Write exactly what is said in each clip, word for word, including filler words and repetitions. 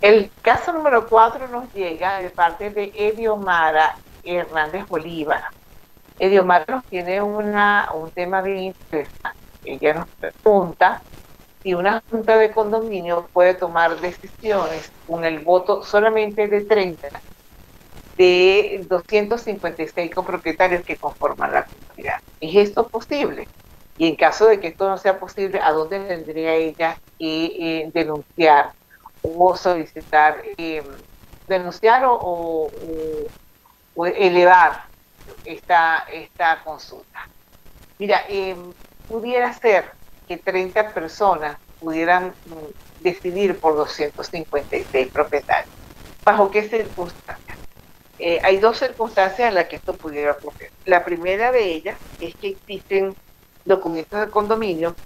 El caso número cuatro nos llega de parte de Ediomara Hernández Bolívar. Ediomara nos tiene una, un tema bien interesante. Ella nos pregunta si una junta de condominio puede tomar decisiones con el voto solamente de treinta de doscientos cincuenta y seis copropietarios que conforman la comunidad. ¿Es esto posible? Y en caso de que esto no sea posible, ¿a dónde tendría ella que eh, denunciar o solicitar, eh, denunciar o, o, o elevar esta, esta consulta? Mira, eh, pudiera ser que treinta personas pudieran mm, decidir por doscientos cincuenta y seis propietarios. ¿Bajo qué circunstancias? Eh, hay dos circunstancias en las que esto pudiera ocurrir. La primera de ellas es que existen documentos de condominio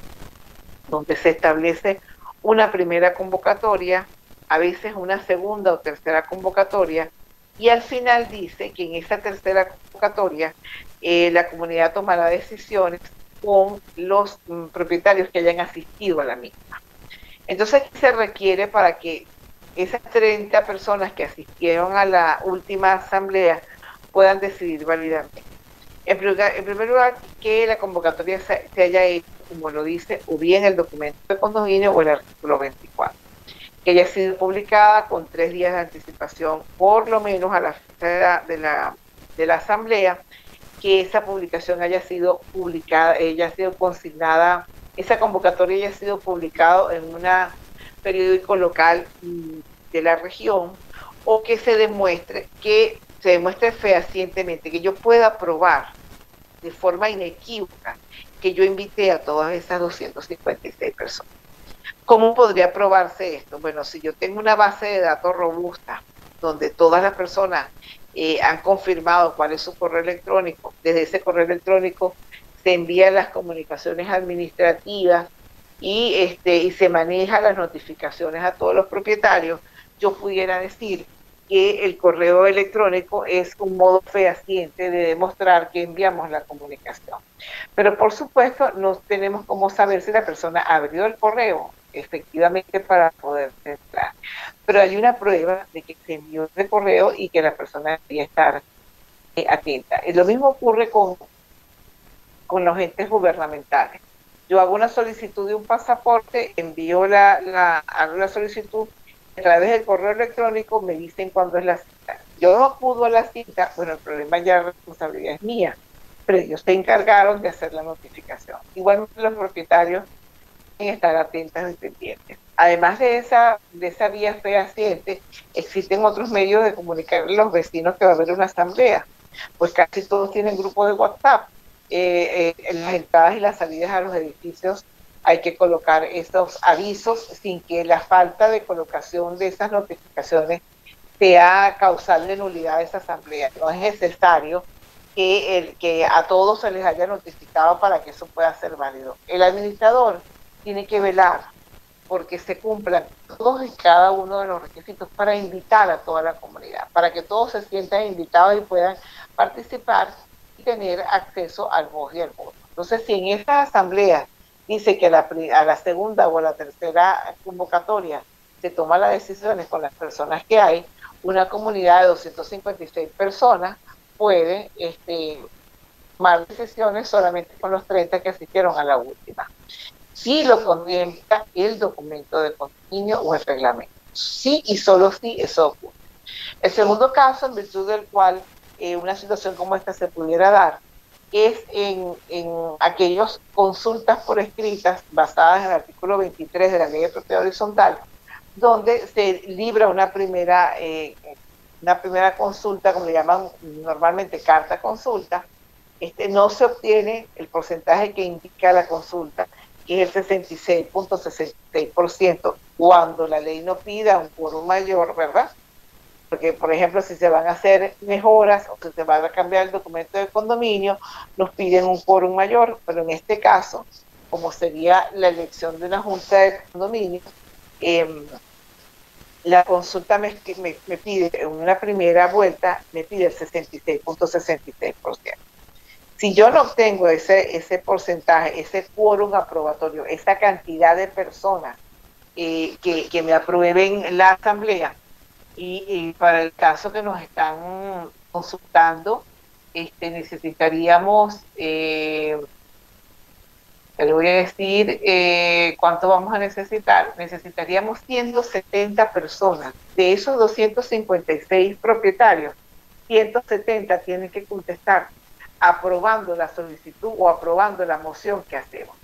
donde se establece una primera convocatoria, a veces una segunda o tercera convocatoria, y al final dice que en esa tercera convocatoria eh, la comunidad tomará decisiones con los mm, propietarios que hayan asistido a la misma. Entonces, ¿qué se requiere para que esas treinta personas que asistieron a la última asamblea puedan decidir válidamente? En primer lugar, que la convocatoria se haya hecho, como lo dice, o bien el documento de condominio o el artículo veinticuatro, que haya sido publicada con tres días de anticipación, por lo menos a la fecha de la, de la, de la asamblea, que esa publicación haya sido publicada, haya sido consignada, esa convocatoria haya sido publicada en un periódico local de la región, o que se demuestre, que se demuestre fehacientemente, que yo pueda probar de forma inequívoca que yo invité a todas esas doscientas cincuenta y seis personas. ¿Cómo podría probarse esto? Bueno, si yo tengo una base de datos robusta, donde todas las personas eh, han confirmado cuál es su correo electrónico, desde ese correo electrónico se envían las comunicaciones administrativas y, este, y se manejan las notificaciones a todos los propietarios, yo pudiera decir que el correo electrónico es un modo fehaciente de demostrar que enviamos la comunicación. Pero por supuesto no tenemos cómo saber si la persona abrió el correo efectivamente para poder entrar. Pero hay una prueba de que se envió el correo y que la persona debía estar eh, atenta. Y lo mismo ocurre con, con los entes gubernamentales. Yo hago una solicitud de un pasaporte, envío la, la, hago la solicitud a través del correo electrónico, me dicen cuándo es la cita. Yo no acudo a la cita, bueno, el problema ya la responsabilidad es mía, pero ellos se encargaron de hacer la notificación. Igualmente los propietarios tienen que estar atentos y pendientes. Además de esa, de esa vía fehaciente, existen otros medios de comunicar a los vecinos que va a haber una asamblea. Pues casi todos tienen grupo de WhatsApp. Eh, eh, en las entradas y las salidas a los edificios hay que colocar estos avisos sin que la falta de colocación de esas notificaciones sea causal de nulidad de esa asamblea. No es necesario que, el, que a todos se les haya notificado para que eso pueda ser válido. El administrador tiene que velar porque se cumplan todos y cada uno de los requisitos para invitar a toda la comunidad, para que todos se sientan invitados y puedan participar y tener acceso al voz y al voto. Entonces, si en estas asambleas dice que a la, a la segunda o a la tercera convocatoria se toman las decisiones con las personas que hay, una comunidad de doscientas cincuenta y seis personas puede este, tomar decisiones solamente con los treinta que asistieron a la última. Si lo contempla el documento de condominio o el reglamento. Sí y solo sí eso ocurre. El segundo caso, en virtud del cual eh, una situación como esta se pudiera dar, es en, en aquellas consultas por escritas basadas en el artículo veintitrés de la Ley de Propiedad Horizontal, donde se libra una primera, eh, una primera consulta, como le llaman normalmente carta consulta. Este, no se obtiene el porcentaje que indica la consulta, que es el sesenta y seis punto sesenta y seis por ciento, cuando la ley no pida un quórum mayor, ¿verdad? Porque, por ejemplo, si se van a hacer mejoras o si se va a cambiar el documento de condominio, nos piden un quórum mayor, pero en este caso, como sería la elección de una junta de condominio, eh, la consulta me, me, me pide, en una primera vuelta, me pide el sesenta y seis punto sesenta y seis por ciento. Si yo no obtengo ese, ese porcentaje, ese quórum aprobatorio, esa cantidad de personas eh, que, que me aprueben la asamblea, y, y para el caso que nos están consultando, este, necesitaríamos, eh, le voy a decir eh, cuánto vamos a necesitar, necesitaríamos ciento setenta personas. De esos doscientos cincuenta y seis propietarios, ciento setenta tienen que contestar aprobando la solicitud o aprobando la moción que hacemos.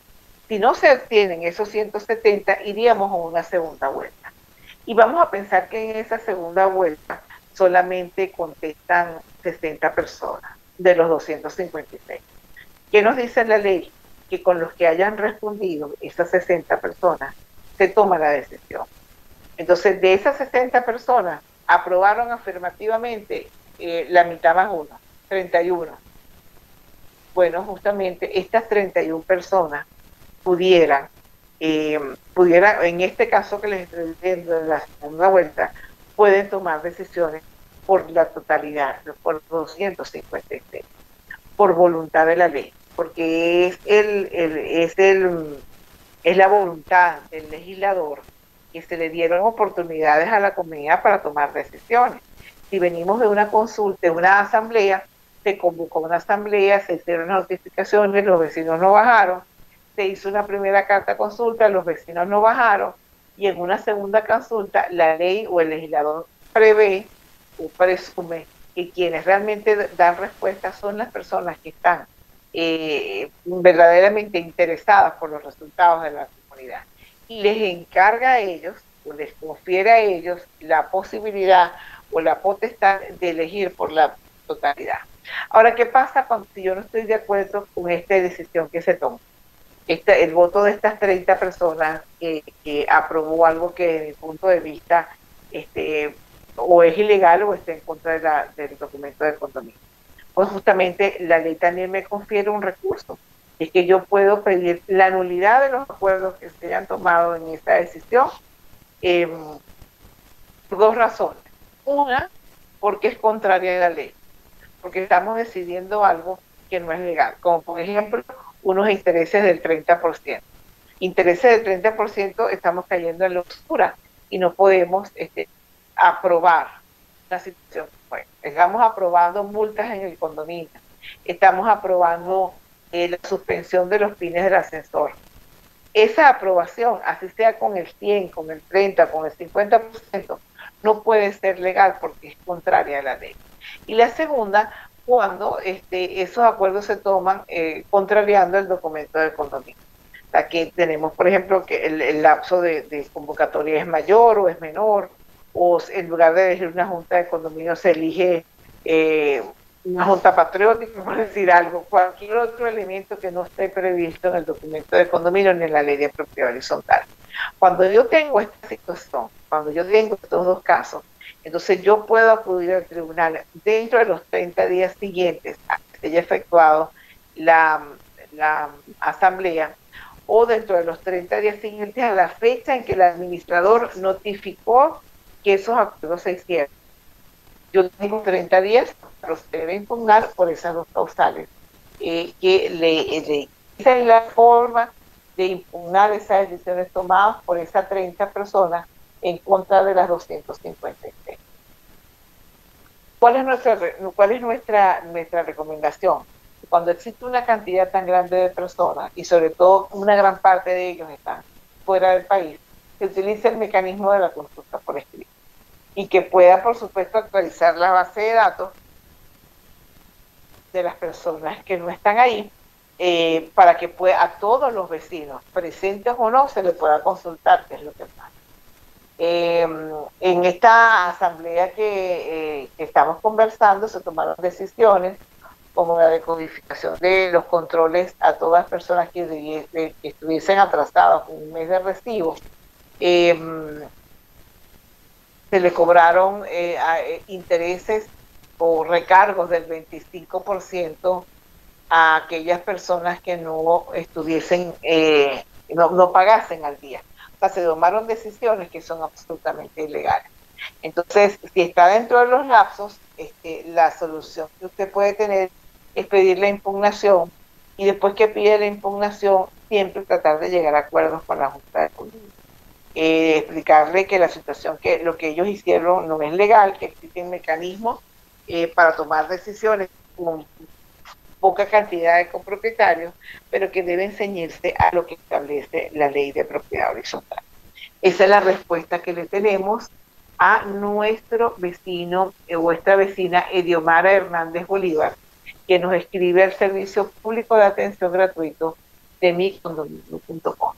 Si no se obtienen esos ciento setenta, iríamos a una segunda vuelta. Y vamos a pensar que en esa segunda vuelta solamente contestan sesenta personas de los doscientos cincuenta y seis. ¿Qué nos dice la ley? Que con los que hayan respondido esas sesenta personas, se toma la decisión. Entonces, de esas sesenta personas, aprobaron afirmativamente eh, la mitad más uno, treinta y uno. Bueno, justamente estas treinta y una personas pudieran, eh, pudieran, en este caso que les estoy diciendo en la segunda vuelta, pueden tomar decisiones por la totalidad, por doscientos cincuenta y seis, por voluntad de la ley, porque es el, el es el es la voluntad del legislador que se le dieron oportunidades a la comunidad para tomar decisiones. Si venimos de una consulta, de una asamblea, se convocó una asamblea, se hicieron notificaciones, los vecinos no bajaron, se hizo una primera carta consulta, los vecinos no bajaron, y en una segunda consulta la ley o el legislador prevé o presume que quienes realmente dan respuesta son las personas que están Eh, verdaderamente interesadas por los resultados de la comunidad, y les encarga a ellos o les confiere a ellos la posibilidad o la potestad de elegir por la totalidad. Ahora, ¿qué pasa cuando si yo no estoy de acuerdo con esta decisión que se toma? Este, el voto de estas treinta personas que, que aprobó algo que desde mi punto de vista este, o es ilegal o está en contra de la, del documento del condominio. Pues justamente la ley también me confiere un recurso, es que yo puedo pedir la nulidad de los acuerdos que se hayan tomado en esta decisión eh, por dos razones. Una, porque es contraria a la ley, porque estamos decidiendo algo que no es legal, como por ejemplo unos intereses del treinta por ciento. Intereses del treinta por ciento estamos cayendo en la oscura y no podemos este, aprobar una situación. Bueno, estamos aprobando multas en el condominio, estamos aprobando eh, la suspensión de los pines del ascensor. Esa aprobación, así sea con el cien, con el treinta, con el cincuenta por ciento, no puede ser legal porque es contraria a la ley. Y la segunda, cuando este, esos acuerdos se toman eh, contrariando el documento del condominio. Aquí tenemos, por ejemplo, que el, el lapso de, de convocatoria es mayor o es menor, o en lugar de elegir una junta de condominio se elige eh, una junta patriótica, por decir algo, cualquier otro elemento que no esté previsto en el documento de condominio ni en la ley de propiedad horizontal. Cuando yo tengo esta situación, cuando yo tengo estos dos casos, entonces yo puedo acudir al tribunal dentro de los treinta días siguientes a que se haya efectuado la, la asamblea, o dentro de los treinta días siguientes a la fecha en que el administrador notificó que esos acuerdos se hicieron. Yo tengo treinta días para proceder a impugnar por esas dos causales. Eh, que le, le, esa es la forma de impugnar esas decisiones tomadas por esas treinta personas en contra de las doscientas cincuenta y seis. ¿Cuál es nuestra, cuál es nuestra, nuestra recomendación? Cuando existe una cantidad tan grande de personas, y sobre todo una gran parte de ellos están fuera del país, que utilice el mecanismo de la consulta por escrito y que pueda, por supuesto, actualizar la base de datos de las personas que no están ahí eh, para que pueda, a todos los vecinos, presentes o no, se les pueda consultar qué es lo que pasa. Eh, en esta asamblea que, eh, que estamos conversando se tomaron decisiones como la decodificación de los controles a todas las personas que, de, que estuviesen atrasadas con un mes de recibo. Eh, se le cobraron eh, a, eh, intereses o recargos del veinticinco por ciento a aquellas personas que no estuviesen, eh, no, no pagasen al día. O sea, se tomaron decisiones que son absolutamente ilegales. Entonces, si está dentro de los lapsos, este, la solución que usted puede tener es pedir la impugnación, y después que pide la impugnación, siempre tratar de llegar a acuerdos con la Junta de Gobierno. Eh, explicarle que la situación, que lo que ellos hicieron no es legal, que existen mecanismos eh, para tomar decisiones con poca cantidad de copropietarios, pero que deben ceñirse a lo que establece la ley de propiedad horizontal. Esa es la respuesta que le tenemos a nuestro vecino, vuestra vecina Ediomara Hernández Bolívar, que nos escribe al Servicio Público de Atención Gratuito de mi condominio punto com.